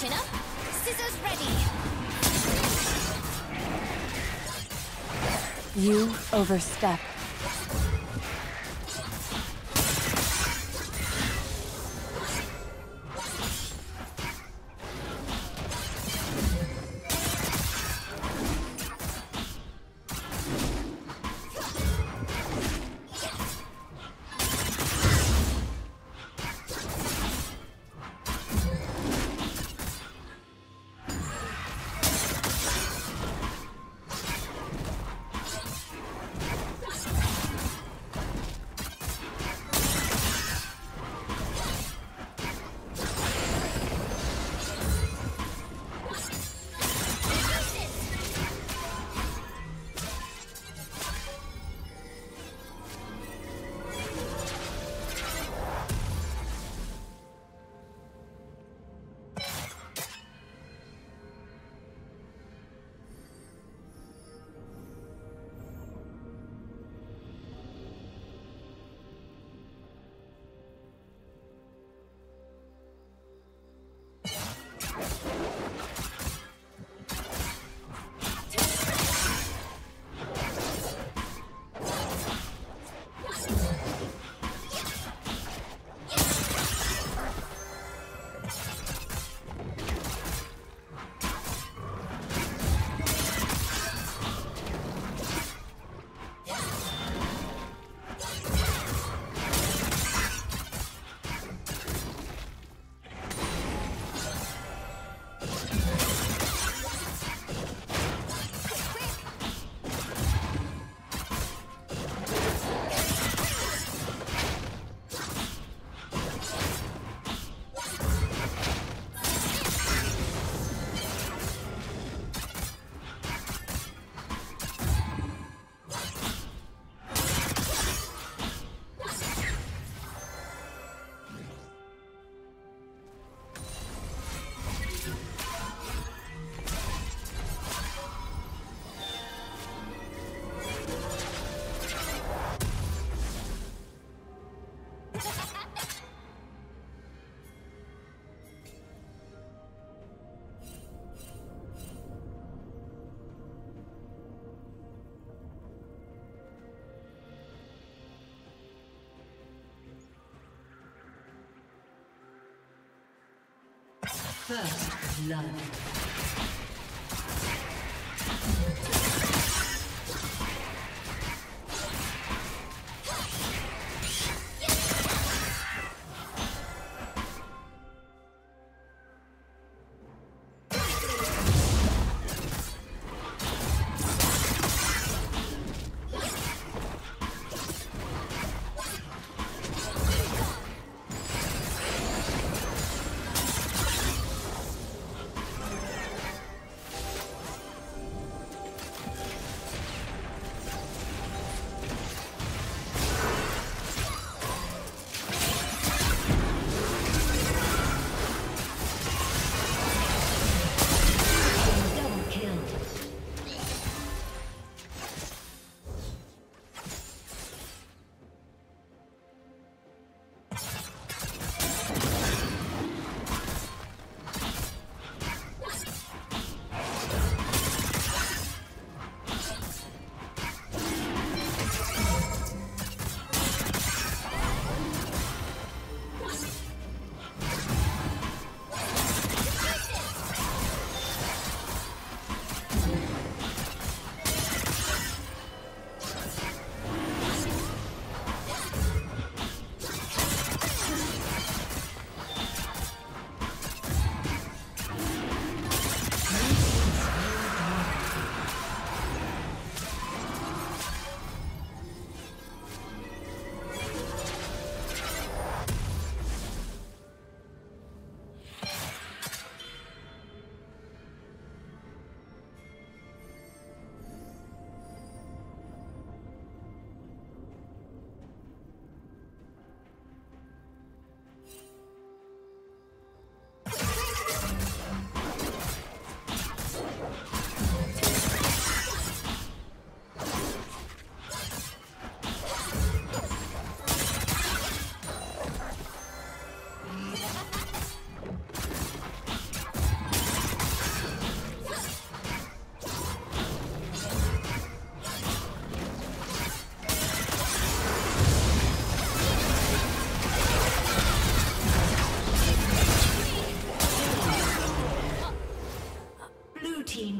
Chin up. Scissors ready. You overstep. First love.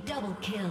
Double kill.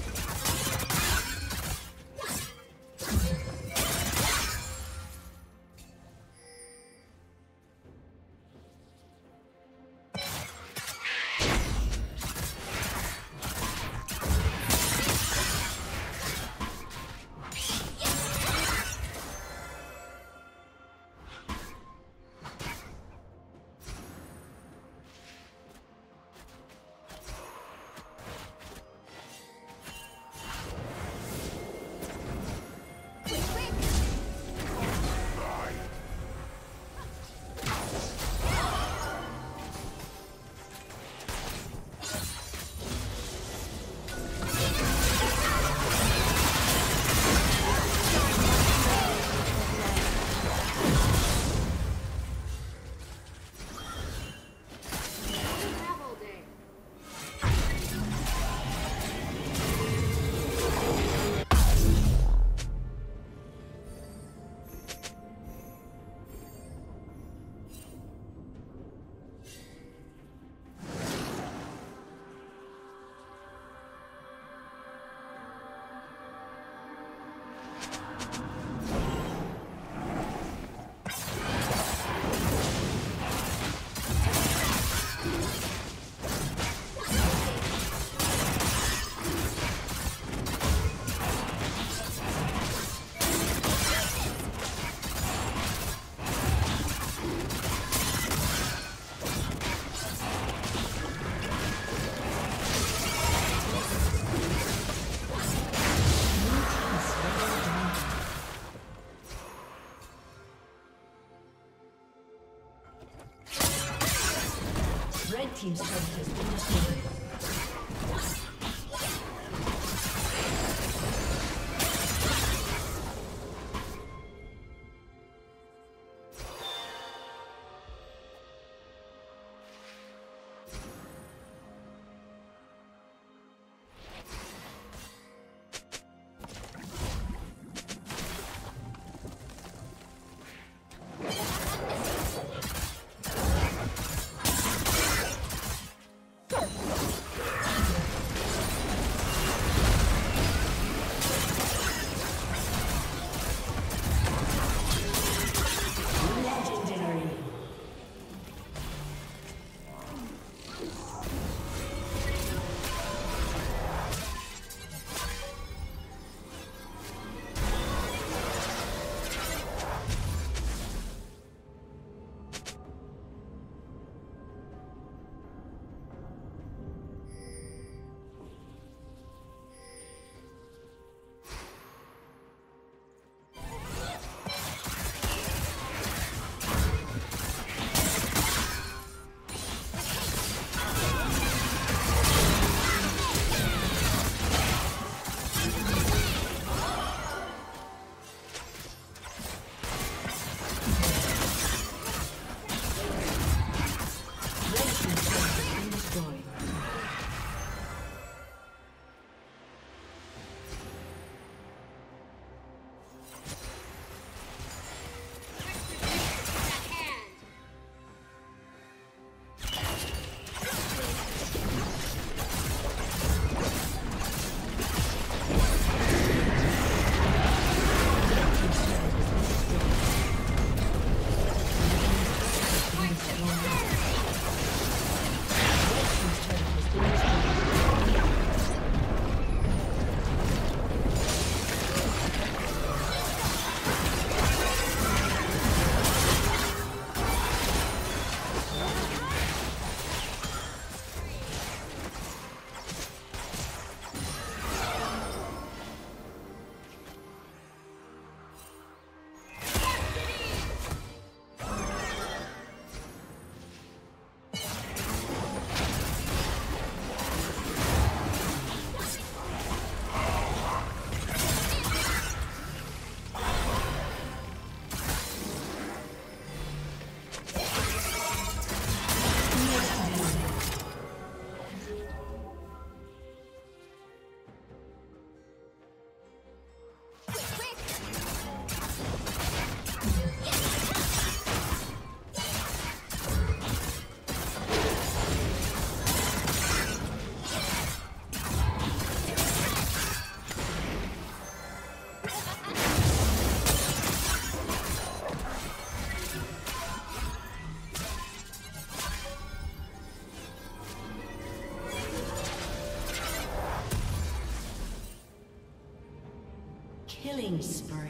Team's turret has been destroyed. Go! Killing spree.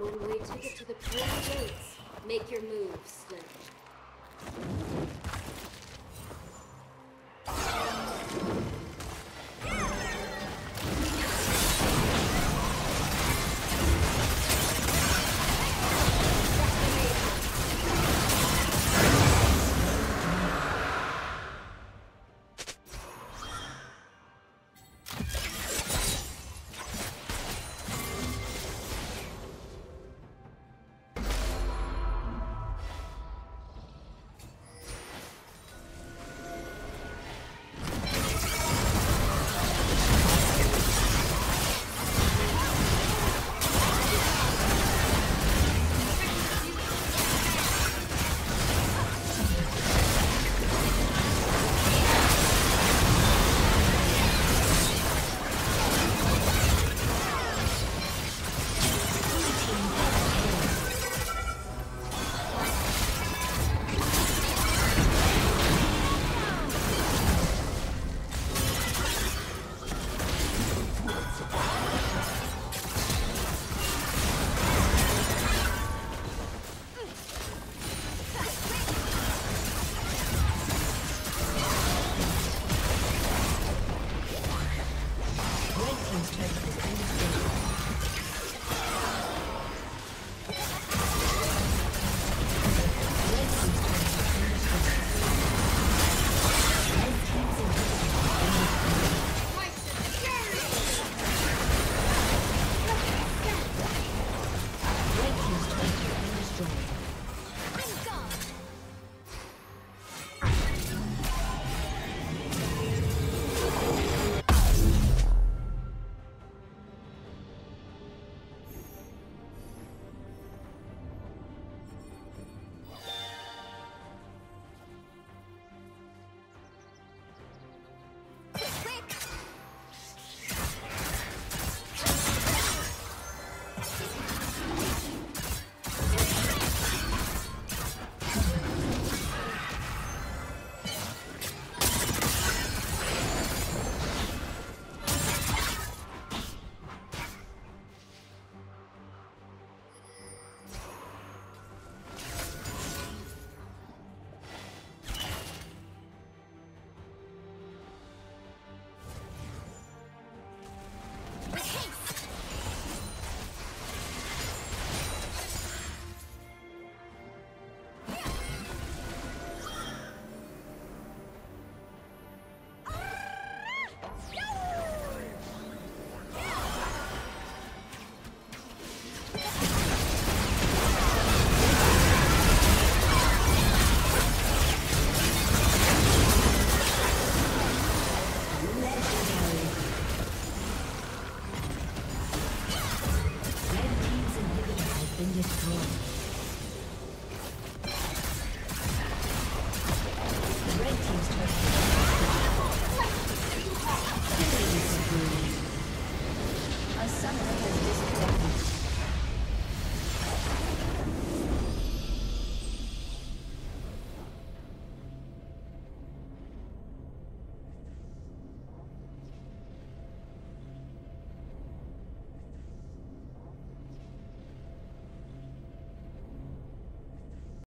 One way ticket to the pearly gates. Make your move, Slip.